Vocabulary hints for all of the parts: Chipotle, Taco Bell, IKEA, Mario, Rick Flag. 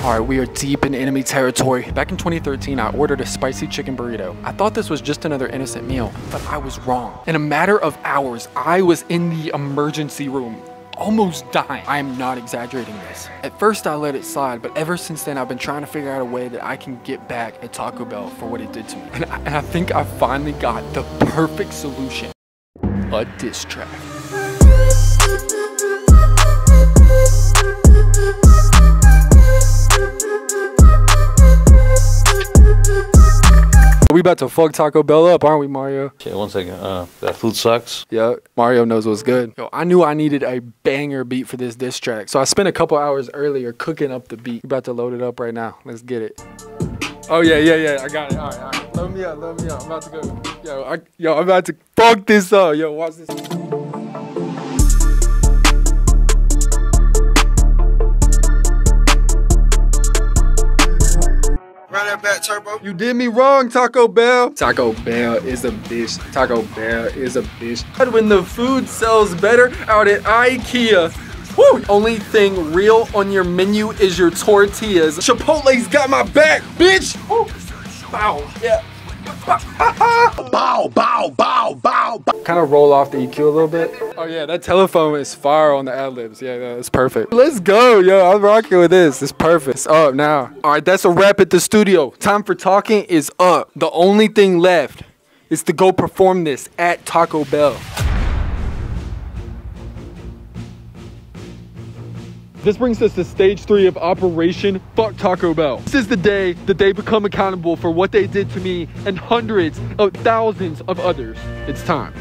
Alright, we are deep in enemy territory. Back in 2013, I ordered a spicy chicken burrito. I thought this was just another innocent meal, but I was wrong. In a matter of hours, I was in the emergency room, almost dying. I am not exaggerating this. At first, I let it slide, but ever since then, I've been trying to figure out a way that I can get back at Taco Bell for what it did to me. And I think I finally got the perfect solution. A diss track. We about to fuck Taco Bell up, aren't we, Mario? Okay, one second. That food sucks. Yeah, Mario knows what's good. Yo, I knew I needed a banger beat for this diss track, so I spent a couple hours earlier cooking up the beat. We're about to load it up right now. Let's get it. Oh, yeah, I got it. All right. Load me up. I'm about to go. Yo, I'm about to fuck this up. Yo, watch this. Back, turbo. You did me wrong, Taco Bell. Taco Bell is a bitch. Taco Bell is a bitch. When the food sells better out at IKEA. Woo! Only thing real on your menu is your tortillas. Chipotle's got my back, bitch! Woo. Bow. Yeah. Bow, bow, bow, bow, bow. Kind of roll off the EQ a little bit. Oh yeah, that telephone is fire on the ad-libs. Yeah, that's perfect. Let's go, yo, I'm rocking with this. It's perfect. It's up now. All right, that's a wrap at the studio. Time for talking is up. The only thing left is to go perform this at Taco Bell. This brings us to stage 3 of Operation Fuck Taco Bell. This is the day that they become accountable for what they did to me and hundreds of thousands of others. It's time.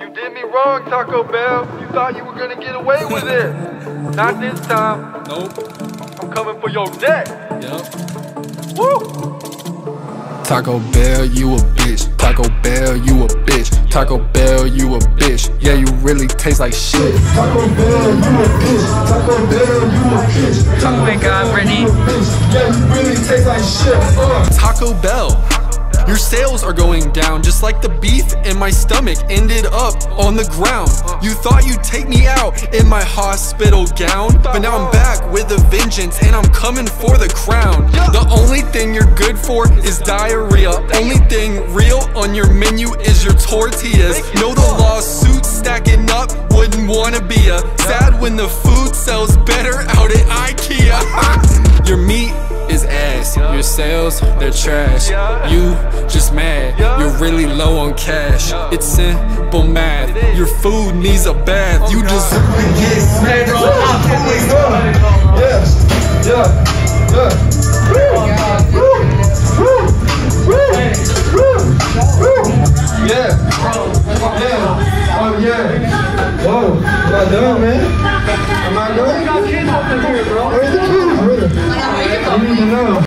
You did me wrong, Taco Bell. You thought you were gonna get away with it. Not this time. Nope. I'm coming for your neck. Yep. Woo! Taco Bell, you a bitch. Taco Bell, you a bitch. Taco Bell, you a bitch. Yeah, you really taste like shit. Taco Bell, you a bitch. Taco Bell, you a bitch. Taco Bell, you a bitch. Yeah, you really taste like shit. Taco Bell, your sales are going down, just like the beef in my stomach ended up on the ground. You thought you'd take me out in my hospital gown, but now I'm back with a vengeance and I'm coming for the crown. The only thing you're good for is diarrhea. Only thing real on your menu is your tortillas. Know the lawsuit stacking up, wouldn't wanna be a sad when the food sells better out at IKEA. Your meat is ass, your sales, they're trash. You just mad, you're really low on cash. It's simple math, your food needs a bath. You just simply get smacked on alcohol. Yeah. Whoa, am I done, man? Am I done? Where's the kids? I don't even know.